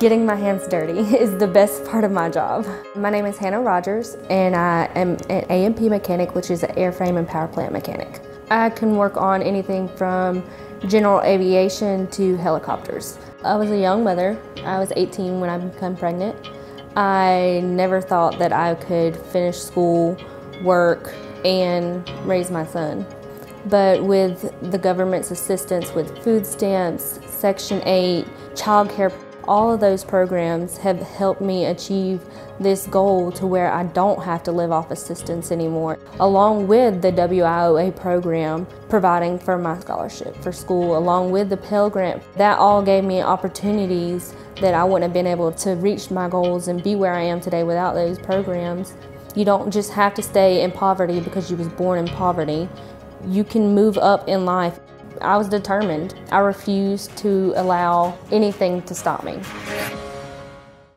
Getting my hands dirty is the best part of my job. My name is Hannah Rogers, and I am an AMP mechanic, which is an airframe and power plant mechanic. I can work on anything from general aviation to helicopters. I was a young mother. I was 18 when I became pregnant. I never thought that I could finish school, work, and raise my son. But with the government's assistance with food stamps, Section 8, childcare, all of those programs have helped me achieve this goal to where I don't have to live off assistance anymore, along with the WIOA program providing for my scholarship for school, along with the Pell Grant. That all gave me opportunities that I wouldn't have been able to reach my goals and be where I am today without those programs. You don't just have to stay in poverty because you was born in poverty. You can move up in life. I was determined. I refused to allow anything to stop me.